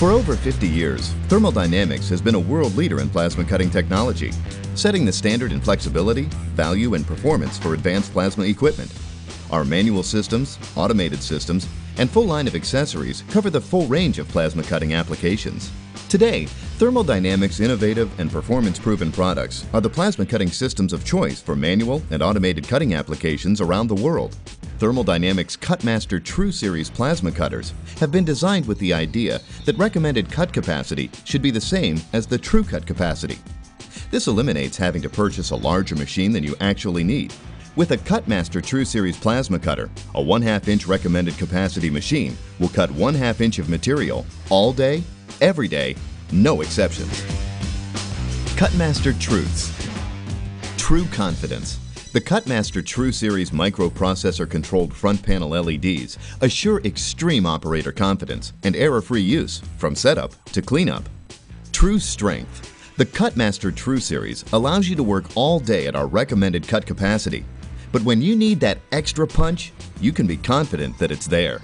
For over 50 years, Thermal Dynamics has been a world leader in plasma cutting technology, setting the standard in flexibility, value, and performance for advanced plasma equipment. Our manual systems, automated systems, and full line of accessories cover the full range of plasma cutting applications. Today, Thermal Dynamics' innovative and performance-proven products are the plasma cutting systems of choice for manual and automated cutting applications around the world. Thermal Dynamics' Cutmaster True Series plasma cutters have been designed with the idea that recommended cut capacity should be the same as the true cut capacity. This eliminates having to purchase a larger machine than you actually need. With a Cutmaster True Series plasma cutter, a 1/2-inch recommended capacity machine will cut 1/2 inch of material all day, every day, no exceptions. Cutmaster Truths. True confidence. The Cutmaster True Series microprocessor-controlled front panel LEDs assure extreme operator confidence and error-free use from setup to cleanup. True strength. The Cutmaster True Series allows you to work all day at our recommended cut capacity. But when you need that extra punch, you can be confident that it's there.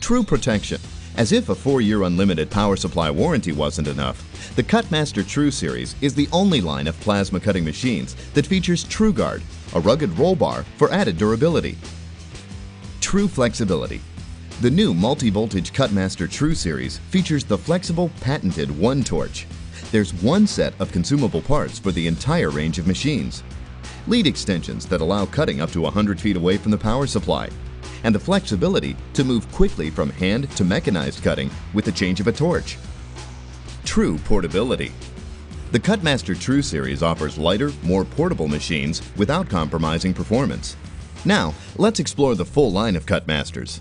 True protection. As if a 4-year unlimited power supply warranty wasn't enough, the Cutmaster True Series is the only line of plasma cutting machines that features TrueGuard, a rugged roll bar for added durability. True flexibility. The new multi-voltage Cutmaster True Series features the flexible, patented one torch. There's one set of consumable parts for the entire range of machines. Lead extensions that allow cutting up to 100 feet away from the power supply, and the flexibility to move quickly from hand to mechanized cutting with the change of a torch. True portability. The Cutmaster True Series offers lighter, more portable machines without compromising performance. Now, let's explore the full line of Cutmasters.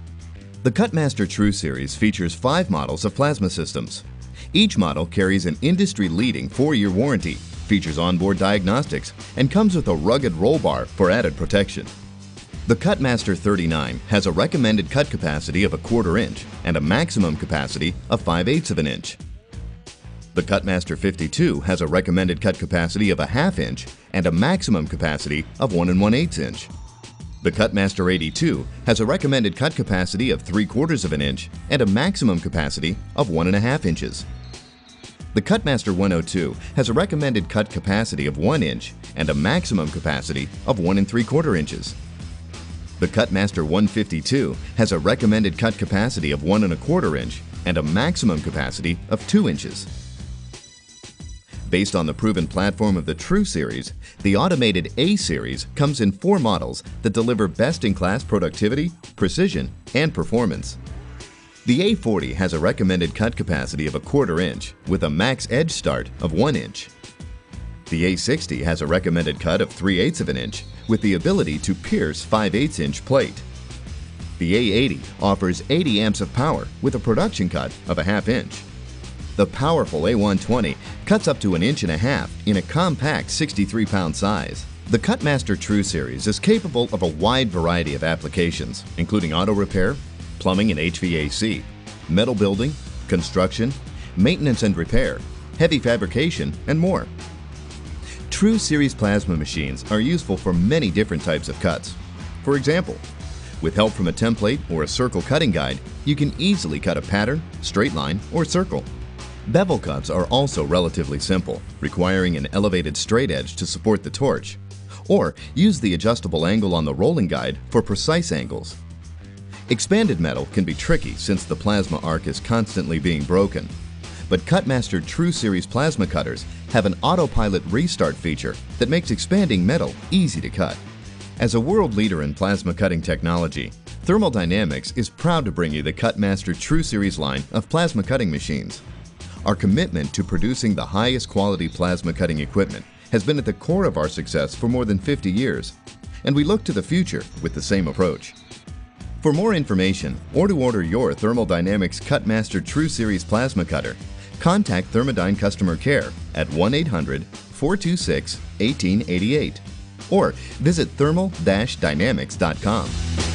The Cutmaster True Series features 5 models of plasma systems. Each model carries an industry-leading 4-year warranty, features onboard diagnostics, and comes with a rugged roll bar for added protection. The CutMaster 39 has a recommended cut capacity of 1/4 inch and a maximum capacity of 5/8 of an inch. The CutMaster 52 has a recommended cut capacity of 1/2 inch and a maximum capacity of 1 1/8 inch. The CutMaster 82 has a recommended cut capacity of 3/4 of an inch and a maximum capacity of 1 1/2 inches. The CutMaster 102 has a recommended cut capacity of 1 inch and a maximum capacity of 1 3/4 inches. The CutMaster 152 has a recommended cut capacity of 1 1/4 inch and a maximum capacity of 2 inches. Based on the proven platform of the True Series, the automated A Series comes in 4 models that deliver best-in-class productivity, precision, and performance. The A40 has a recommended cut capacity of 1/4 inch with a max edge start of 1 inch. The A60 has a recommended cut of 3/8 of an inch with the ability to pierce 5/8 inch plate. The A80 offers 80 amps of power with a production cut of 1/2 inch. The powerful A120 cuts up to 1.5 inches in a compact 63-pound size. The Cutmaster True Series is capable of a wide variety of applications, including auto repair, plumbing and HVAC, metal building, construction, maintenance and repair, heavy fabrication, and more. True Series plasma machines are useful for many different types of cuts. For example, with help from a template or a circle cutting guide, you can easily cut a pattern, straight line, or circle. Bevel cuts are also relatively simple, requiring an elevated straight edge to support the torch, or use the adjustable angle on the rolling guide for precise angles. Expanded metal can be tricky since the plasma arc is constantly being broken. But Cutmaster True Series plasma cutters have an autopilot restart feature that makes expanding metal easy to cut. As a world leader in plasma cutting technology, Thermal Dynamics is proud to bring you the Cutmaster True Series line of plasma cutting machines. Our commitment to producing the highest quality plasma cutting equipment has been at the core of our success for more than 50 years, and we look to the future with the same approach. For more information or to order your Thermal Dynamics Cutmaster True Series plasma cutter, contact Thermadyne Customer Care at 1-800-426-1888 or visit thermal-dynamics.com.